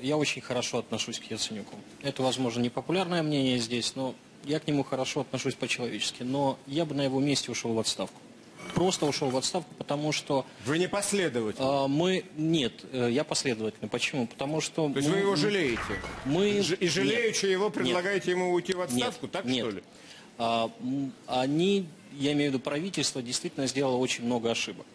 Я очень хорошо отношусь к Яценюку. Это, возможно, не популярное мнение здесь, но я к нему хорошо отношусь по-человечески. Но я бы на его месте ушел в отставку. Просто ушел в отставку, потому что... Вы не последовательны? Нет, я последовательный. Почему? Потому что... То есть вы его жалеете? И жалеючи его, предлагаете ему уйти в отставку? Так что ли? Они, я имею в виду правительство, действительно сделало очень много ошибок.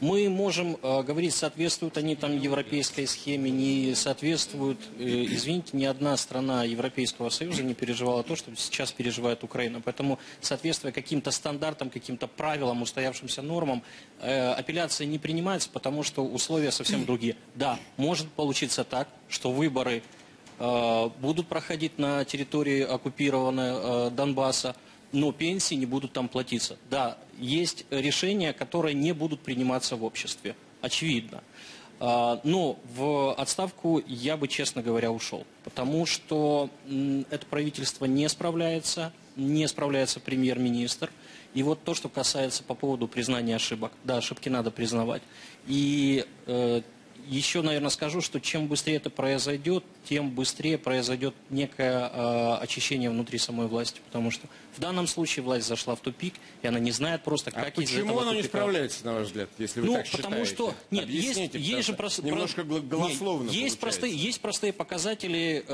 Мы можем говорить, соответствуют они там европейской схеме, не соответствуют. Извините, ни одна страна Европейского Союза не переживала то, что сейчас переживает Украина. Поэтому соответствие каким-то стандартам, каким-то правилам, устоявшимся нормам, апелляции не принимается, потому что условия совсем другие. Да, может получиться так, что выборы будут проходить на территории оккупированной Донбасса, но пенсии не будут там платиться. Да, есть решения, которые не будут приниматься в обществе, очевидно. Но в отставку я бы, честно говоря, ушел, потому что это правительство не справляется премьер-министр. И вот то, что касается по поводу признания ошибок. Да, ошибки надо признавать. И еще, наверное, скажу, что чем быстрее это произойдет, тем быстрее произойдет некое очищение внутри самой власти. Потому что в данном случае власть зашла в тупик, и она не знает просто, как из этого тупика. Почему она не справляется, на ваш взгляд, если вы так считаете? Потому что... Нет, есть же немножко голословно есть простые показатели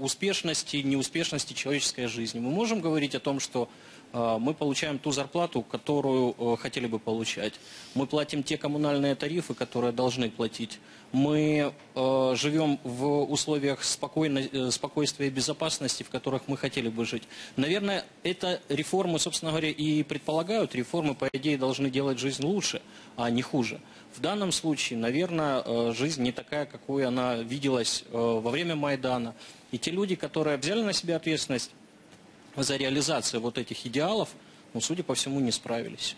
успешности, неуспешности человеческой жизни. Мы можем говорить о том, что мы получаем ту зарплату, которую хотели бы получать. Мы платим те коммунальные тарифы, которые должны платить. Мы живем в условиях спокойствия и безопасности, в которых мы хотели бы жить. Наверное, это реформы, собственно говоря, и предполагают. Реформы, по идее, должны делать жизнь лучше, а не хуже. В данном случае, наверное, жизнь не такая, какой она виделась во время Майдана. И те люди, которые взяли на себя ответственность за реализацию вот этих идеалов, судя по всему, не справились.